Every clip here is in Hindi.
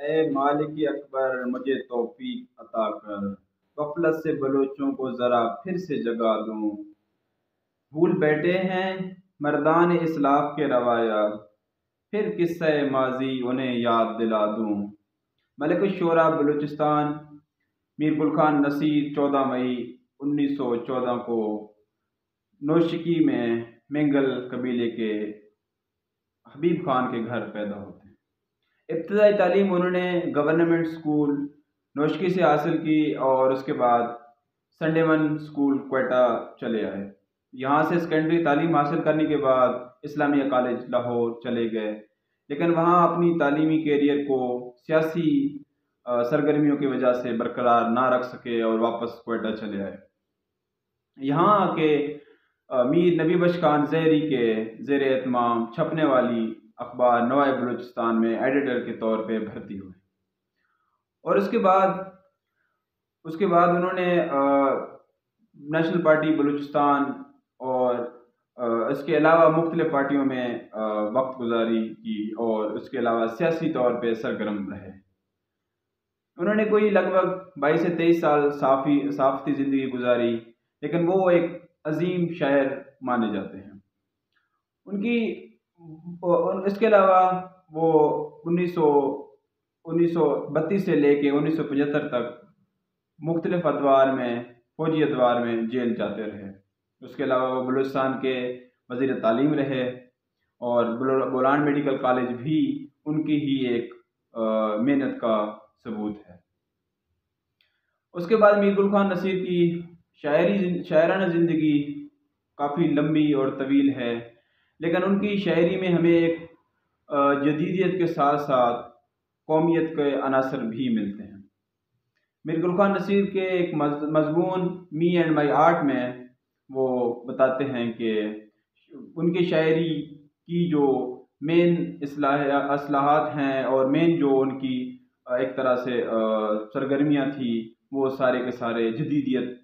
ऐ मालिकी अकबर मुझे तौफीक अता कर, गफलत से बलोचों को ज़रा फिर से जगा दूँ। भूल बैठे हैं मर्दान इस्लाफ के रवायात, फिर किस्सा माजी उन्हें याद दिला दूँ। मलिक शोरा बलूचिस्तान मीर गुल खान नसीर 14 मई 1914 को नौशकी में मेंगल कबीले के हबीब खान के घर पैदा होते हैं। इब्तदाई तालीम उन्होंने गवर्नमेंट स्कूल नोशकी से हासिल की और उसके बाद संडेमन स्कूल क्वेटा चले आए। यहाँ से सेकेंडरी तालीम हासिल करने के बाद इस्लामिया कॉलेज लाहौर चले गए, लेकिन वहाँ अपनी तालीमी कैरियर को सियासी सरगर्मियों की वजह से बरकरार ना रख सके और वापस क्वेटा चले आए। यहाँ आके मीर नबी बख्श खान जहरी के जेर एहतमाम छपने वाली अखबार नवाए बलूचिस्तान में एडिटर के तौर पे भर्ती हुए और उसके बाद उन्होंने नेशनल पार्टी बलूचिस्तान और इसके अलावा मुख्तलिफ पार्टियों में वक्त गुजारी की और उसके अलावा सियासी तौर पे सरगर्म रहे। उन्होंने कोई लगभग 22 से 23 साल साफ़ती ज़िंदगी गुजारी, लेकिन वो एक अजीम शायर माने जाते हैं। इसके अलावा वो 1932 से लेके 1975 तक मुख्तलिफ अदवार में, फौजी अदवार में जेल जाते रहे। उसके अलावा वो बलूचिस्तान के वज़ीर तालीम रहे और बोलान मेडिकल कॉलेज भी उनकी ही एक मेहनत का सबूत है। उसके बाद मीर गुल खान नसीर की शायराना ज़िंदगी काफ़ी लंबी और तवील है, लेकिन उनकी शायरी में हमें एक जदीदियत के साथ साथ कौमियत के अनासर भी मिलते हैं। मीर गुल खान नसीर के एक मज़मून मी एंड माई आर्ट में वो बताते हैं कि उनकी शायरी की जो मेन असलाहत हैं और मेन जो उनकी एक तरह से सरगर्मियाँ थी, वो सारे के सारे जदीदियत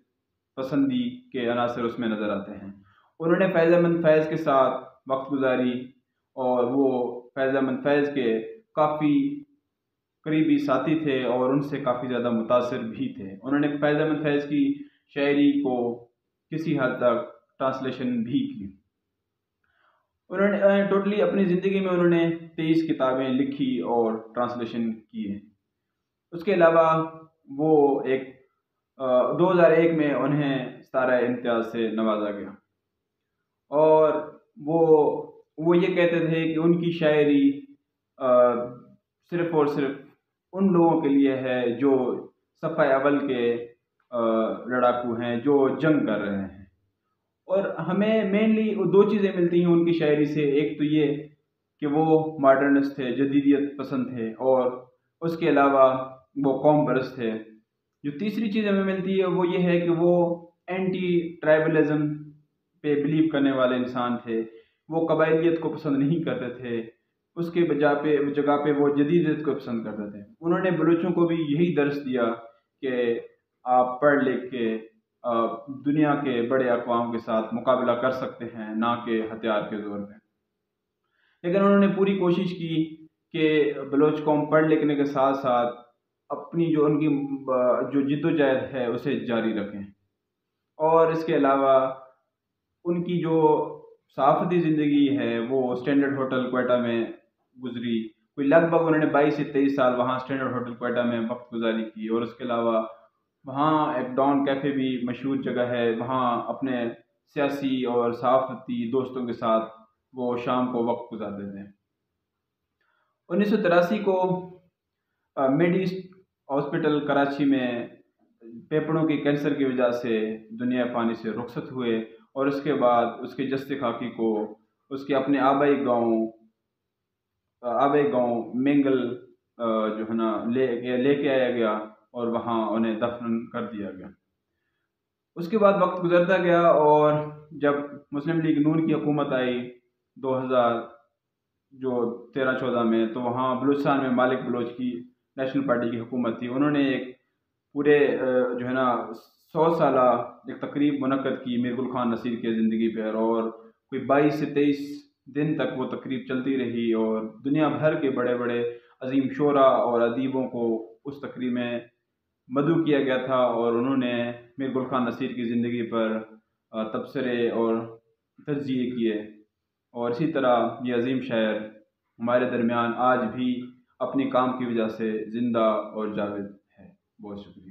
पसंदी के अनासर उसमें नज़र आते हैं। उन्होंने फैज़ अहमद फैज़ के साथ वक्त गुजारी और वो फैज़ अहमद फैज़ के काफ़ी करीबी साथी थे और उनसे काफ़ी ज़्यादा मुतासर भी थे। उन्होंने फैज़ अहमद फैज़ की शायरी को किसी हद तक ट्रांसलेशन भी की। उन्होंने टोटली अपनी ज़िंदगी में उन्होंने 23 किताबें लिखी और ट्रांसलेशन किए। उसके अलावा वो 2001 में उन्हें सितारे इम्तियाज़ से नवाजा गया और वो ये कहते थे कि उनकी शायरी सिर्फ़ और सिर्फ उन लोगों के लिए है जो सफ़ा अवल के लड़ाकू हैं, जो जंग कर रहे हैं। और हमें मेनली दो चीज़ें मिलती हैं उनकी शायरी से। एक तो ये कि वो मॉडर्निस्ट थे, जदीदियत पसंद थे, और उसके अलावा वो कौम परस्त थे। जो तीसरी चीज़ हमें मिलती है वो ये है कि वो एंटी ट्राइबलिज्म पे बिलीव करने वाले इंसान थे। वो कबायलियत को पसंद नहीं करते थे, उसके जगह पे वो जदीदियत को पसंद करते थे। उन्होंने बलूचों को भी यही दर्स दिया कि आप पढ़ लिख के दुनिया के बड़े अक़वाम के साथ मुकाबला कर सकते हैं, ना कि हथियार के ज़ोर पर। लेकिन उन्होंने पूरी कोशिश की कि बलूच कौम पढ़ लिखने के साथ साथ अपनी जो उनकी जो जिद्दोजहद है उसे जारी रखें। और इसके अलावा उनकी जो सहाफ़ती ज़िंदगी है वो स्टैंडर्ड होटल क्वेटा में गुजरी। कोई लगभग उन्होंने 22 से 23 साल वहाँ स्टैंडर्ड होटल क्वेटा में वक्त गुजारी की और उसके अलावा वहाँ एक डॉन कैफ़े भी मशहूर जगह है, वहाँ अपने सियासी और सहाफ़ती दोस्तों के साथ वो शाम को वक्त गुजारते थे। 1983 को मेडिक्स हॉस्पिटल कराची में फेफड़ों के कैंसर की वजह से दुनिया पानी से रुखसत हुए और उसके बाद उसके जस्ते खाकी को उसके अपने आबाई गाँव मेंगल जो है ना लेके आया गया और वहाँ उन्हें दफन कर दिया गया। उसके बाद वक्त गुजरता गया और जब मुस्लिम लीग नून की हुकूमत आई 2013-14 में, तो वहाँ बलूचिस्तान में मालिक बलोच की नेशनल पार्टी की हुकूमत थी। उन्होंने एक पूरे जो है ना 100 साल एक तकरीब मुनक़द की मीर गुल खान नसीर की ज़िंदगी पर और कोई 22 से 23 दिन तक वो तकरीब चलती रही और दुनिया भर के बड़े बड़े अजीम शोरा और अदीबों को उस तकरीब में मदू किया गया था और उन्होंने मीर गुल खान नसीर की ज़िंदगी पर तबसरे और तज्ज़िये किए। और इसी तरह ये अजीम शायर हमारे दरमियान आज भी अपने काम की वजह से ज़िंदा और जावेद है। बहुत शुक्रिया।